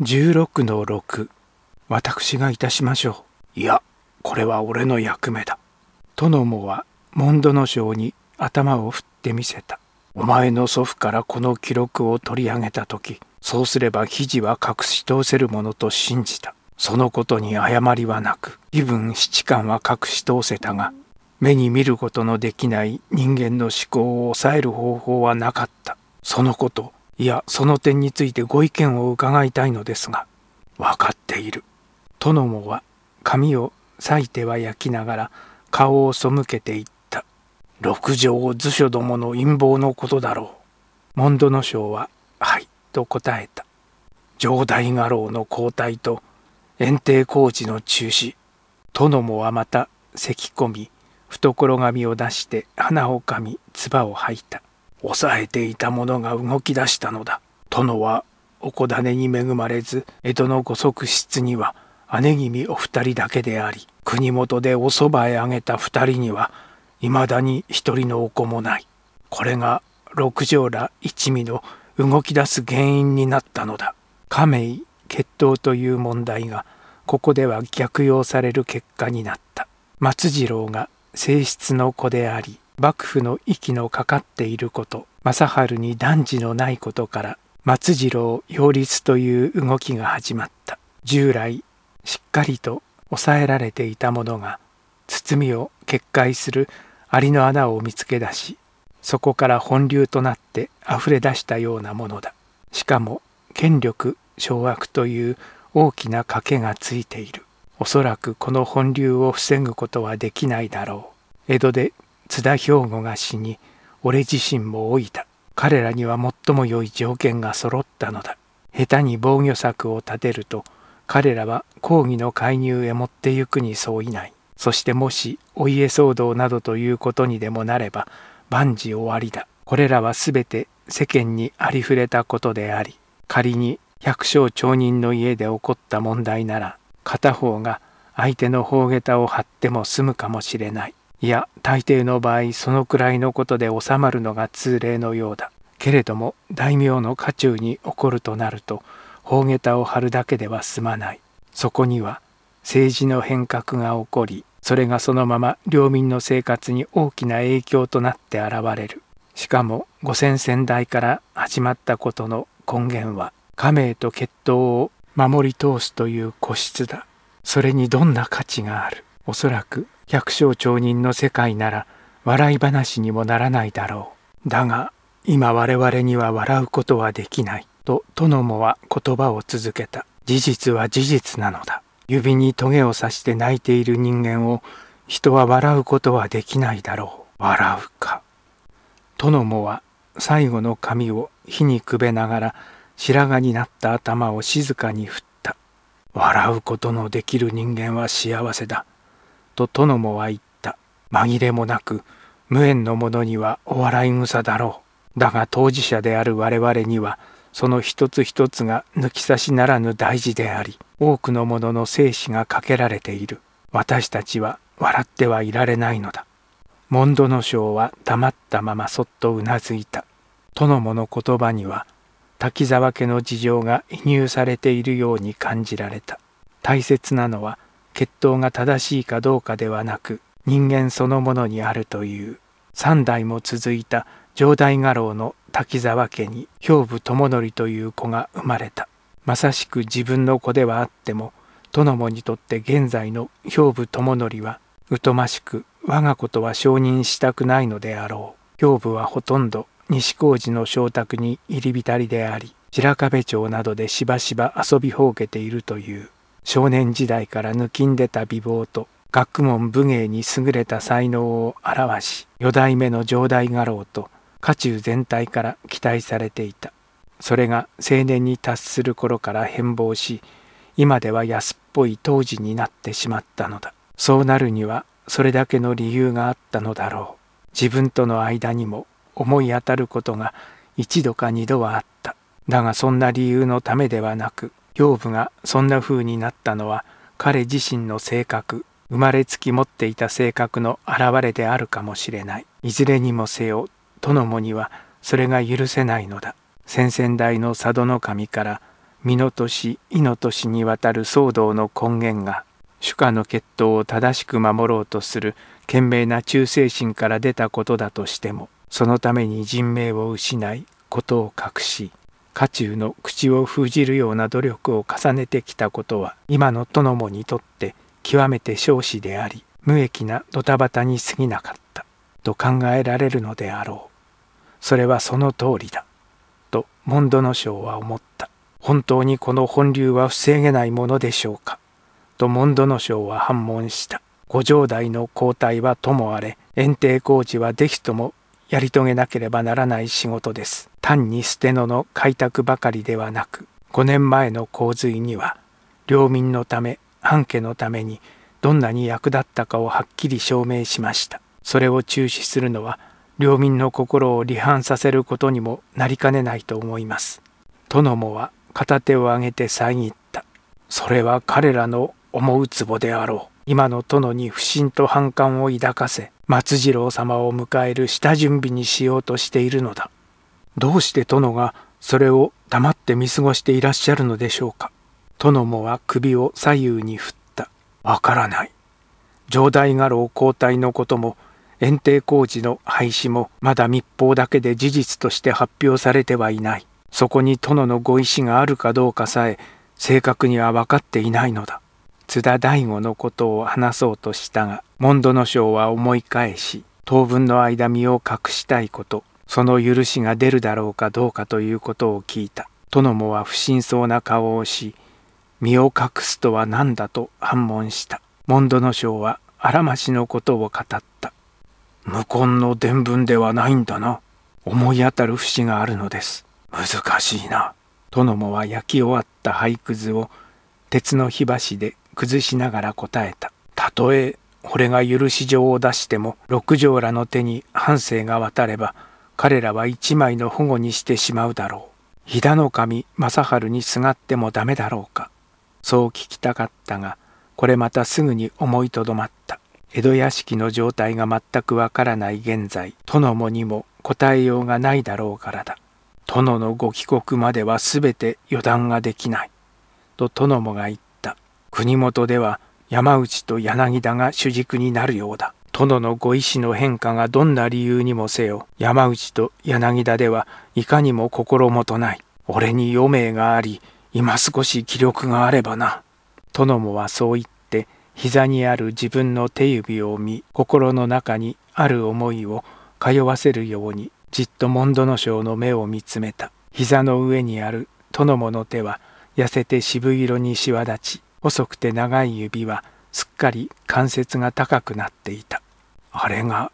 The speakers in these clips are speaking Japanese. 16の6、私がいたしましょう。いや、これは俺の役目だ。トノモはモンドノ賞に頭を振ってみせた。お前の祖父からこの記録を取り上げた時、そうすれば肘は隠し通せるものと信じた。そのことに誤りはなく、身分七巻は隠し通せたが、目に見ることのできない人間の思考を抑える方法はなかった。そのこと、いやその点についてご意見を伺いたいのですが。わかっている。トノモは髪を裂いては焼きながら顔を背けていった。六条図書どもの陰謀のことだろう。モンドノ賞ははいと答えた。城代家老の交代と園庭工事の中止。トノモはまた咳込み、懐紙を出して鼻をかみ、唾を吐いた。抑えていたものが動き出したのだ。殿はお小種に恵まれず、江戸のご側室には姉君お二人だけであり、国元でおそばへあげた二人にはいまだに一人のお子もない。これが六条ら一味の動き出す原因になったのだ。家名血統という問題がここでは逆用される結果になった。松次郎が正室の子であり、幕府の息のかかっていること、正治に男児のないことから、松次郎擁立という動きが始まった。従来しっかりと抑えられていたものが、包みを決壊する蟻の穴を見つけ出し、そこから本流となって溢れ出したようなものだ。しかも権力掌握という大きな賭けがついている。おそらくこの本流を防ぐことはできないだろう。江戸で津田兵庫が死に、俺自身も老いた。彼らには最も良い条件が揃ったのだ。下手に防御策を立てると、彼らは公儀の介入へ持ってゆくに相違ない。そしてもしお家騒動などということにでもなれば、万事終わりだ。これらはすべて世間にありふれたことであり、仮に百姓町人の家で起こった問題なら、片方が相手の方下駄を張っても済むかもしれない。いや、大抵の場合そのくらいのことで収まるのが通例のようだ。けれども大名の家中に起こるとなると、方下駄を張るだけでは済まない。そこには政治の変革が起こり、それがそのまま領民の生活に大きな影響となって現れる。しかも5000先代から始まったことの根源は、家名と血統を守り通すという固執だ。それにどんな価値がある。おそらく百姓町人の世界なら笑い話にもならないだろう。だが今我々には笑うことはできないとトノモは言葉を続けた。事実は事実なのだ。指にトゲを刺して泣いている人間を人は笑うことはできないだろう。笑うか。トノモは最後の髪を火にくべながら、白髪になった頭を静かに振った。笑うことのできる人間は幸せだ。とトノモは言った。紛れもなく、無縁の者にはお笑い草だろう。だが当事者である我々には、その一つ一つが抜き差しならぬ大事であり、多くの者の生死がかけられている。私たちは笑ってはいられないのだ。モンドノ賞は黙ったままそっとうなずいた。トノモの言葉には、滝沢家の事情が移入されているように感じられた。大切なのは血統が正しいかどうかではなく、人間そのものにあるという。三代も続いた城代家老の滝沢家に兵部智則という子が生まれた。まさしく自分の子ではあっても、トノモにとって現在の兵部智則は疎ましく、我が子とは承認したくないのであろう。兵部はほとんど西小路の妾宅に入り浸りであり、白壁町などでしばしば遊びほうけているという。少年時代から抜きんでた美貌と学問武芸に優れた才能を表し、四代目の城代家老と家中全体から期待されていた。それが青年に達する頃から変貌し、今では安っぽい当時になってしまったのだ。そうなるにはそれだけの理由があったのだろう。自分との間にも思い当たることが一度か二度はあった。だがそんな理由のためではなく、養父がそんな風になったのは彼自身の性格、生まれつき持っていた性格の表れであるかもしれない。いずれにもせよ、トノモにはそれが許せないのだ。先々代の佐渡守から身の年、意の年にわたる騒動の根源が、主家の血統を正しく守ろうとする懸命な忠誠心から出たことだとしても、そのために人命を失い、ことを隠し、家中の口を封じるような努力を重ねてきたことは、今の殿もにとって極めて少子であり、無益なドタバタに過ぎなかった、と考えられるのであろう。それはその通りだ、と門戸将は思った。本当にこの本流は防げないものでしょうか、と門戸将は反問した。ご城代の交代はともあれ、園庭工事はぜひともやり遂げなければならない仕事です。単に捨て野の開拓ばかりではなく、5年前の洪水には、領民のため、藩家のために、どんなに役立ったかをはっきり証明しました。それを中止するのは、領民の心を離反させることにもなりかねないと思います。殿もは片手を上げて遮った。それは彼らの思うつぼであろう。今の殿に不信と反感を抱かせ、松次郎様を迎える下準備にしようとしているのだ。どうして殿がそれを黙って見過ごしていらっしゃるのでしょうか。殿もは首を左右に振った。わからない。城代家老交代のことも、園庭工事の廃止もまだ密報だけで事実として発表されてはいない。そこに殿のご意思があるかどうかさえ正確には分かっていないのだ。津田大吾のことを話そうとしたが、門戸将は思い返し、当分の間身を隠したいこと、その許しが出るだろうかどうかということを聞いた。殿もは不審そうな顔をし、身を隠すとは何だと反問した。門戸将はあらましのことを語った。無根の伝聞ではないんだな。思い当たる節があるのです。難しいな。殿もは焼き終わった灰くずを鉄の火箸で崩しながら答えた。たとえ俺が許し状を出しても、六条らの手に藩政が渡れば、彼らは一枚の保護にしてしまうだろう。飛騨の神正春にすがってもダメだろうか。そう聞きたかったが、これまたすぐに思いとどまった。江戸屋敷の状態が全くわからない現在、殿もにも答えようがないだろうからだ。殿のご帰国まではすべて予断ができない。と殿もが言った。国元では山内と柳田が主軸になるようだ。殿のご意思の変化がどんな理由にもせよ、山内と柳田ではいかにも心もとない。俺に余命があり、今少し気力があればな。殿もはそう言って、膝にある自分の手指を見、心の中にある思いを通わせるように、じっと門戸将の目を見つめた。膝の上にある殿もの手は、痩せて渋色にしわ立ち、細くて長い指はすっかり関節が高くなっていた。あれが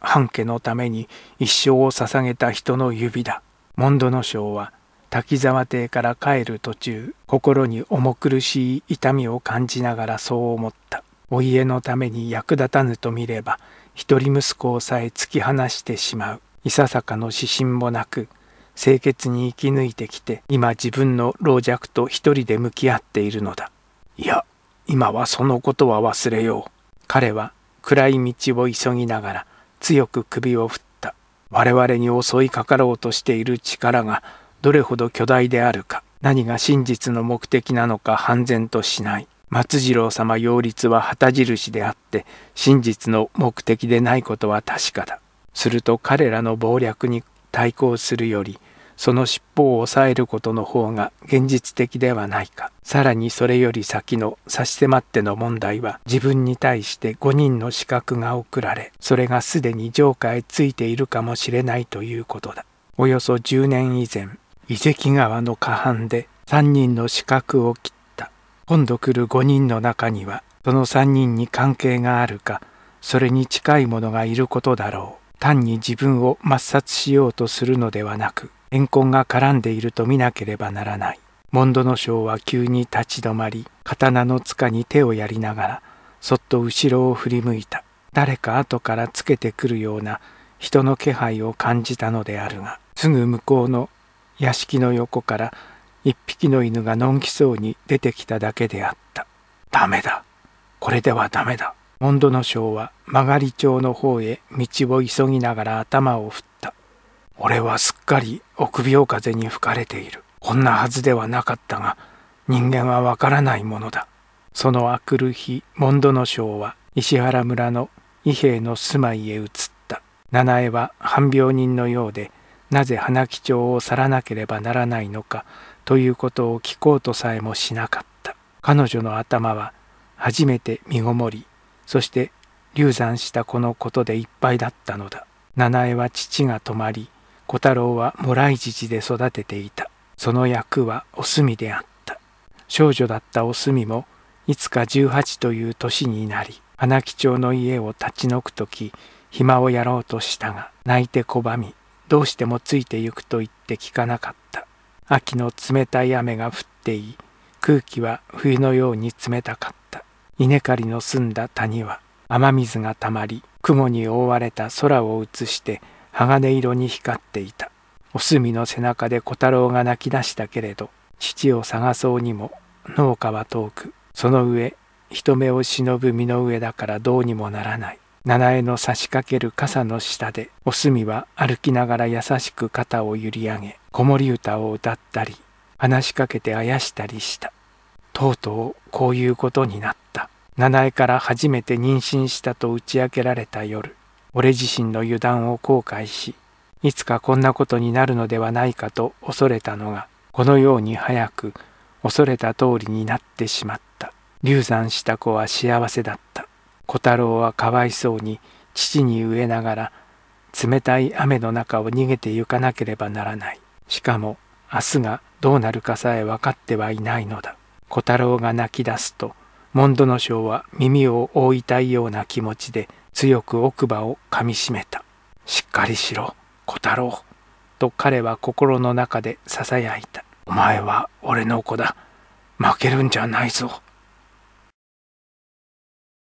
半家のために一生を捧げた人の指だ。門戸将は滝沢邸から帰る途中、心に重苦しい痛みを感じながらそう思った。お家のために役立たぬと見れば、一人息子をさえ突き放してしまう。いささかの指針もなく、清潔に生き抜いてきて、今自分の老弱と一人で向き合っているのだ。いや、今はそのことは忘れよう。彼は暗い道を急ぎながら強く首を振った。我々に襲いかかろうとしている力がどれほど巨大であるか、何が真実の目的なのか判然としない。松次郎様擁立は旗印であって、真実の目的でないことは確かだ。すると彼らの謀略に対抗するより、その尻尾を抑えることの方が現実的ではないか。さらにそれより先の差し迫っての問題は、自分に対して5人の刺客が送られ、それがすでに城下へついているかもしれないということだ。およそ10年以前、伊関川の河畔で3人の刺客を切った。今度来る5人の中には、その3人に関係があるか、それに近いものがいることだろう。単に自分を抹殺しようとするのではなく、怨恨が絡んでいると見なければならない。門戸将は急に立ち止まり、刀の柄に手をやりながら、そっと後ろを振り向いた。誰か後からつけてくるような人の気配を感じたのであるが、すぐ向こうの屋敷の横から1匹の犬がのんきそうに出てきただけであった。ダメだ。これではダメだ。門戸将は曲り町の方へ道を急ぎながら頭を振った。俺はすっかり臆病風に吹かれている。こんなはずではなかったが、人間はわからないものだ。そのあくる日、モンドノショウは石原村の伊兵衛の住まいへ移った。七重は半病人のようで、なぜ花木町を去らなければならないのかということを聞こうとさえもしなかった。彼女の頭は初めて身ごもり、そして流産した子のことでいっぱいだったのだ。七重は父が泊まり、小太郎はもらい乳で育てていた。その役はおすみであった。少女だったおすみも、いつか18という年になり、花木町の家を立ち退くとき、暇をやろうとしたが、泣いて拒み、どうしてもついてゆくと言って聞かなかった。秋の冷たい雨が降っていい、空気は冬のように冷たかった。稲刈りの澄んだ谷は、雨水がたまり、雲に覆われた空を映して、鋼色に光っていた。お墨の背中で小太郎が泣き出したけれど、父を探そうにも、農家は遠く、その上、人目を忍ぶ身の上だからどうにもならない。七重の差しかける傘の下で、お墨は歩きながら優しく肩を揺り上げ、子守歌を歌ったり、話しかけてあやしたりした。とうとうこういうことになった。七重から初めて妊娠したと打ち明けられた夜、俺自身の油断を後悔し、いつかこんなことになるのではないかと恐れたのが、このように早く恐れた通りになってしまった。流産した子は幸せだった。小太郎はかわいそうに父に飢えながら、冷たい雨の中を逃げてゆかなければならない。しかも明日がどうなるかさえ分かってはいないのだ。小太郎が泣き出すと、モンドノショウは耳を覆いたいような気持ちで強く奥歯をかみしめた。しっかりしろ、小太郎。と彼は心の中でささやいた。お前は俺の子だ。負けるんじゃないぞ。